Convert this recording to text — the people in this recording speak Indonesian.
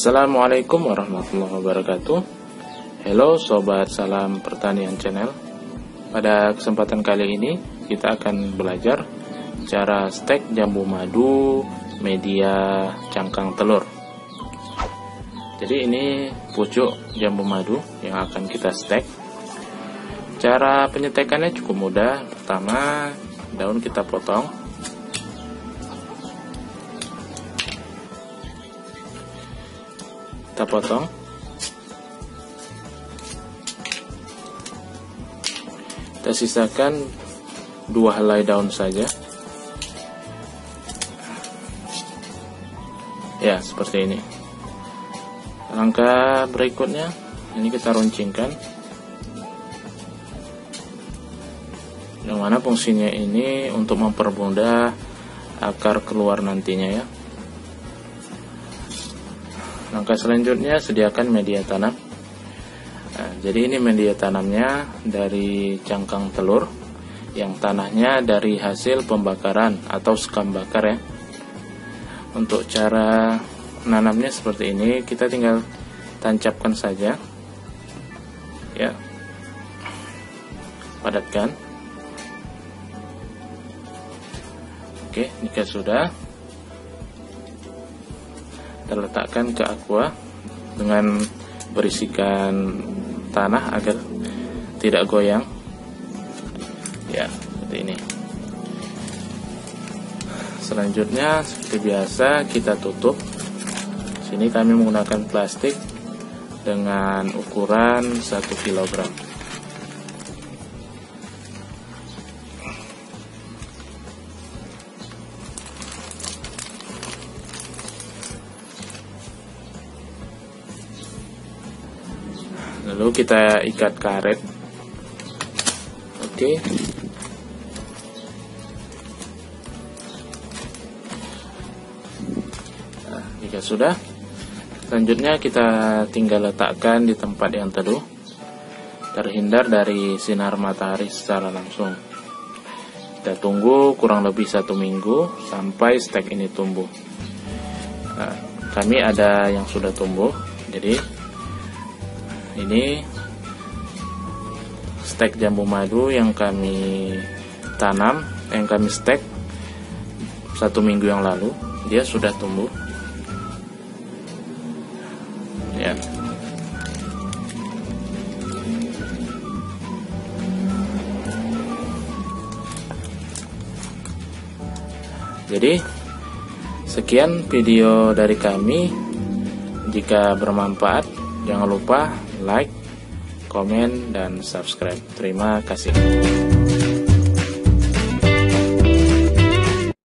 Assalamualaikum warahmatullahi wabarakatuh. Halo Sobat Salam Pertanian Channel. Pada kesempatan kali ini kita akan belajar cara stek jambu madu media cangkang telur. Jadi ini pucuk jambu madu yang akan kita stek. Cara penyetekannya cukup mudah. Pertama, daun kita potong. Kita potong, kita sisakan 2 helai daun saja ya, seperti ini. Langkah berikutnya ini kita runcingkan, yang mana fungsinya ini untuk mempermudah akar keluar nantinya ya. Langkah selanjutnya sediakan media tanam. Nah, jadi ini media tanamnya dari cangkang telur, yang tanahnya dari hasil pembakaran atau sekam bakar ya. Untuk cara nanamnya seperti ini, kita tinggal tancapkan saja ya, padatkan. Oke, jika sudah, kita letakkan ke aqua dengan berisikan tanah agar tidak goyang ya, seperti ini. Selanjutnya seperti biasa kita tutup. Sini kami menggunakan plastik dengan ukuran 1 kg. Lalu kita ikat karet. Oke. Nah, jika sudah, selanjutnya kita tinggal letakkan di tempat yang teduh, terhindar dari sinar matahari secara langsung. Kita tunggu kurang lebih 1 minggu sampai stek ini tumbuh. Nah, kami ada yang sudah tumbuh, jadi ini stek jambu madu yang kami tanam, yang kami stek 1 minggu yang lalu, dia sudah tumbuh ya. Jadi sekian video dari kami. Jika bermanfaat, jangan lupa like, komen, dan subscribe. Terima kasih.